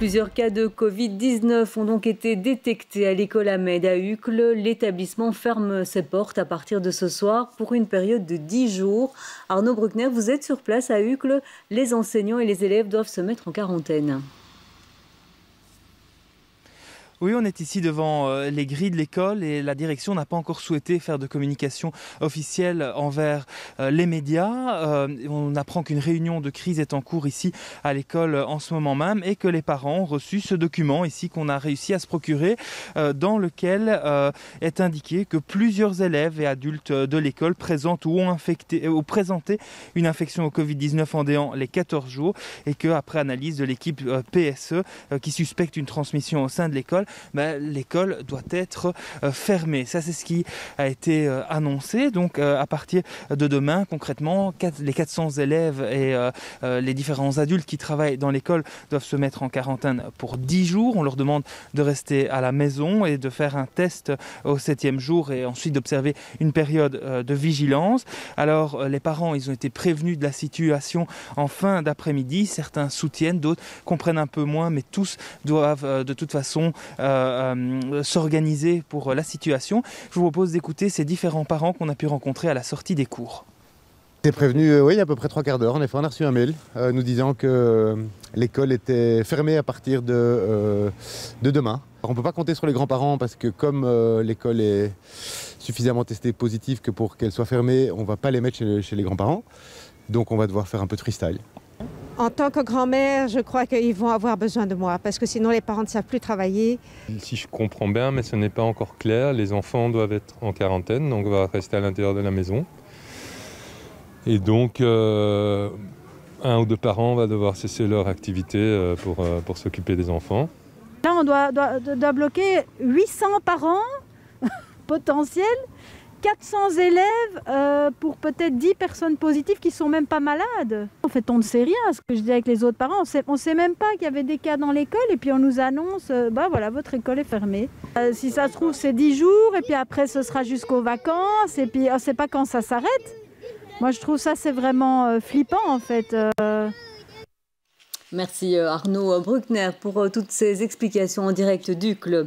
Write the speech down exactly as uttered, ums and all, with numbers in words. Plusieurs cas de Covid dix-neuf ont donc été détectés à l'école Hamaide à Uccle. L'établissement ferme ses portes à partir de ce soir pour une période de dix jours. Arnaud Bruckner, vous êtes sur place à Uccle. Les enseignants et les élèves doivent se mettre en quarantaine. Oui, on est ici devant les grilles de l'école et la direction n'a pas encore souhaité faire de communication officielle envers les médias. On apprend qu'une réunion de crise est en cours ici à l'école en ce moment même et que les parents ont reçu ce document ici qu'on a réussi à se procurer, dans lequel est indiqué que plusieurs élèves et adultes de l'école présentent ou ont infecté, ou présenté une infection au Covid dix-neuf en déant les quatorze jours et qu'après analyse de l'équipe P S E qui suspecte une transmission au sein de l'école, Ben, l'école doit être euh, fermée. Ça, c'est ce qui a été euh, annoncé. Donc, euh, à partir de demain, concrètement, quatre, les quatre cents élèves et euh, euh, les différents adultes qui travaillent dans l'école doivent se mettre en quarantaine pour dix jours. On leur demande de rester à la maison et de faire un test au septième jour et ensuite d'observer une période euh, de vigilance. Alors, euh, les parents, ils ont été prévenus de la situation en fin d'après-midi. Certains soutiennent, d'autres comprennent un peu moins, mais tous doivent euh, de toute façon Euh, euh, s'organiser pour euh, la situation. Je vous propose d'écouter ces différents parents qu'on a pu rencontrer à la sortie des cours. J'ai prévenu, euh, oui, il y a à peu près trois quarts d'heure. En effet, on a reçu un mail euh, nous disant que euh, l'école était fermée à partir de, euh, de demain. Alors, on ne peut pas compter sur les grands-parents parce que comme euh, l'école est suffisamment testée positive que pour qu'elle soit fermée, on ne va pas les mettre chez, le, chez les grands-parents. Donc on va devoir faire un peu de freestyle. En tant que grand-mère, je crois qu'ils vont avoir besoin de moi, parce que sinon les parents ne savent plus travailler. Si je comprends bien, mais ce n'est pas encore clair, les enfants doivent être en quarantaine, donc on va rester à l'intérieur de la maison. Et donc, euh, un ou deux parents va devoir cesser leur activité pour, pour s'occuper des enfants. Là, on doit, doit, doit bloquer huit cents parents potentiels, quatre cents élèves euh, pour peut-être dix personnes positives qui ne sont même pas malades. En fait, on ne sait rien, ce que je dis avec les autres parents. On ne sait même pas qu'il y avait des cas dans l'école et puis on nous annonce euh, « bah voilà, votre école est fermée euh, ». Si ça se trouve, c'est dix jours et puis après, ce sera jusqu'aux vacances et puis on ne sait pas quand ça s'arrête. Moi, je trouve ça, c'est vraiment euh, flippant en fait. Euh... Merci Arnaud Bruckner pour toutes ces explications en direct d'Uccle.